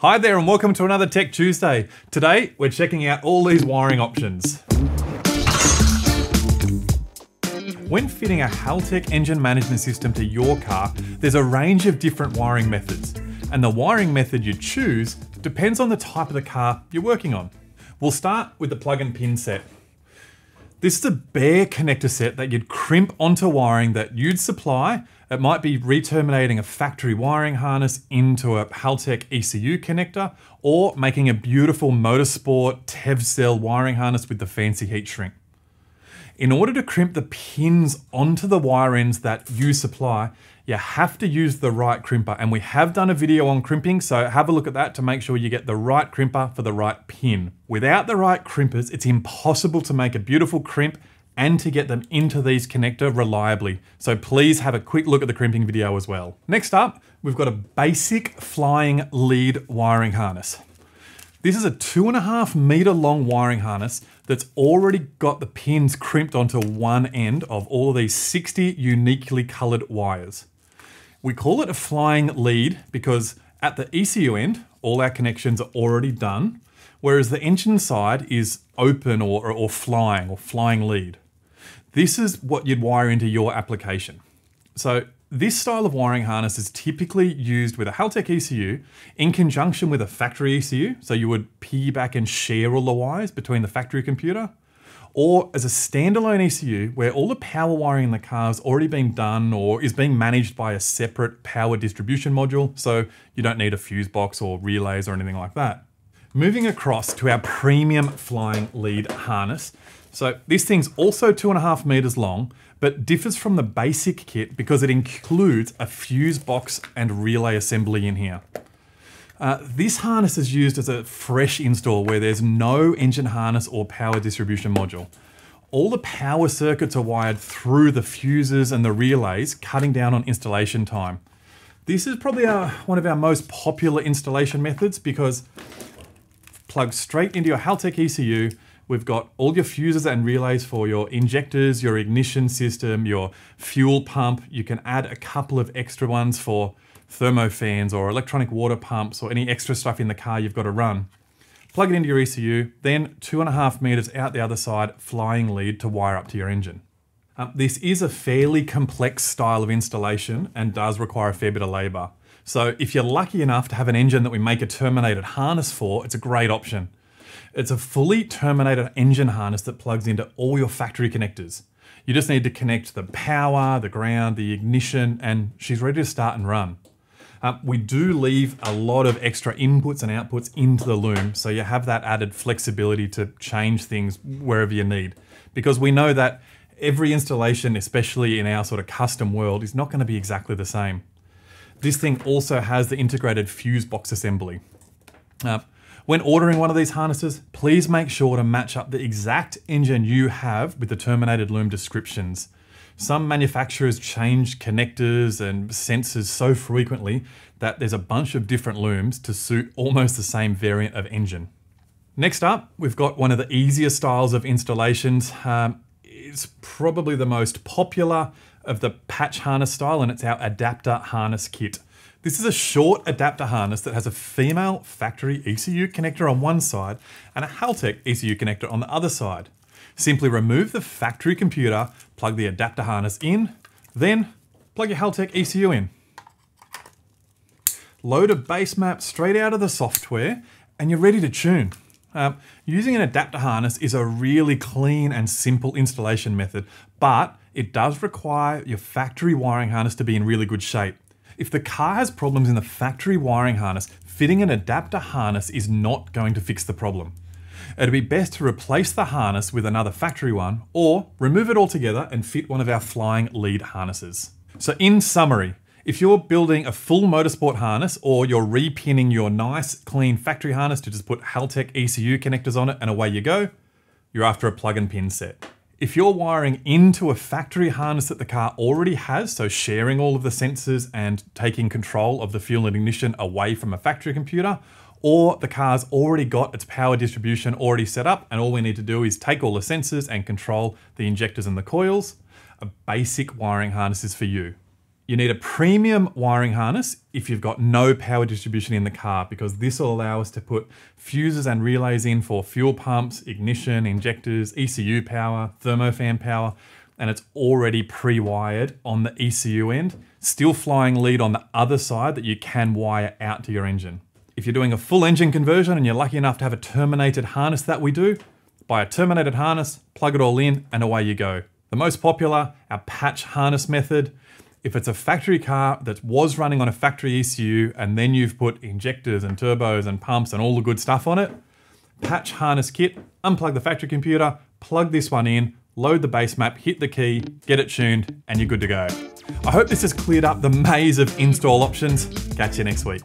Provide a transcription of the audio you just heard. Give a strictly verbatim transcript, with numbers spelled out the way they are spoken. Hi there and welcome to another Tech Tuesday. Today, we're checking out all these wiring options. When fitting a Haltech engine management system to your car, there's a range of different wiring methods, and the wiring method you choose depends on the type of the car you're working on. We'll start with the plug and pin set. This is a bare connector set that you'd crimp onto wiring that you'd supply. It might be re-terminating a factory wiring harness into a Haltech E C U connector, or making a beautiful motorsport Tevcell wiring harness with the fancy heat shrink. In order to crimp the pins onto the wire ends that you supply, you have to use the right crimper, and we have done a video on crimping, so have a look at that to make sure you get the right crimper for the right pin. Without the right crimpers, it's impossible to make a beautiful crimp and to get them into these connectors reliably. So please have a quick look at the crimping video as well. Next up, we've got a basic flying lead wiring harness. This is a two and a half meter long wiring harness that's already got the pins crimped onto one end of all of these sixty uniquely colored wires. We call it a flying lead because at the E C U end, all our connections are already done, whereas the engine side is open or, or, or flying or flying lead. This is what you'd wire into your application. So this style of wiring harness is typically used with a Haltech E C U in conjunction with a factory E C U, so you would piggyback and share all the wires between the factory computer, or as a standalone E C U where all the power wiring in the car has already been done or is being managed by a separate power distribution module, so you don't need a fuse box or relays or anything like that. Moving across to our premium flying lead harness. So this thing's also two and a half meters long, but differs from the basic kit because it includes a fuse box and relay assembly in here. Uh, this harness is used as a fresh install where there's no engine harness or power distribution module. All the power circuits are wired through the fuses and the relays, cutting down on installation time. This is probably our, one of our most popular installation methods because plug straight into your Haltech E C U. We've got all your fuses and relays for your injectors, your ignition system, your fuel pump. You can add a couple of extra ones for thermofans or electronic water pumps or any extra stuff in the car you've got to run. Plug it into your E C U, then two and a half meters out the other side, flying lead to wire up to your engine. Um, this is a fairly complex style of installation and does require a fair bit of labor. So if you're lucky enough to have an engine that we make a terminated harness for, it's a great option. It's a fully terminated engine harness that plugs into all your factory connectors. You just need to connect the power, the ground, the ignition, and she's ready to start and run. Uh, we do leave a lot of extra inputs and outputs into the loom, so you have that added flexibility to change things wherever you need. Because we know that every installation, especially in our sort of custom world, is not going to be exactly the same. This thing also has the integrated fuse box assembly. Uh, When ordering one of these harnesses, please make sure to match up the exact engine you have with the terminated loom descriptions. Some manufacturers change connectors and sensors so frequently that there's a bunch of different looms to suit almost the same variant of engine. Next up, we've got one of the easier styles of installations. Um, it's probably the most popular of the patch harness style, and it's our adapter harness kit. This is a short adapter harness that has a female factory E C U connector on one side and a Haltech E C U connector on the other side. Simply remove the factory computer, plug the adapter harness in, then plug your Haltech E C U in. Load a base map straight out of the software and you're ready to tune. Um, using an adapter harness is a really clean and simple installation method, but it does require your factory wiring harness to be in really good shape. If the car has problems in the factory wiring harness, fitting an adapter harness is not going to fix the problem. It'd be best to replace the harness with another factory one, or remove it altogether and fit one of our flying lead harnesses. So in summary, if you're building a full motorsport harness or you're repinning your nice clean factory harness to just put Haltech E C U connectors on it and away you go, you're after a plug and pin set. If you're wiring into a factory harness that the car already has, so sharing all of the sensors and taking control of the fuel and ignition away from a factory computer, or the car's already got its power distribution already set up and all we need to do is take all the sensors and control the injectors and the coils, a basic wiring harness is for you. You need a premium wiring harness if you've got no power distribution in the car, because this will allow us to put fuses and relays in for fuel pumps, ignition, injectors, E C U power, thermofan power, and it's already pre-wired on the E C U end, still flying lead on the other side that you can wire out to your engine. If you're doing a full engine conversion and you're lucky enough to have a terminated harness that we do, buy a terminated harness, plug it all in, and away you go. The most popular, our patch harness method. If it's a factory car that was running on a factory E C U and then you've put injectors and turbos and pumps and all the good stuff on it, patch harness kit, unplug the factory computer, plug this one in, load the base map, hit the key, get it tuned, and you're good to go. I hope this has cleared up the maze of install options. Catch you next week.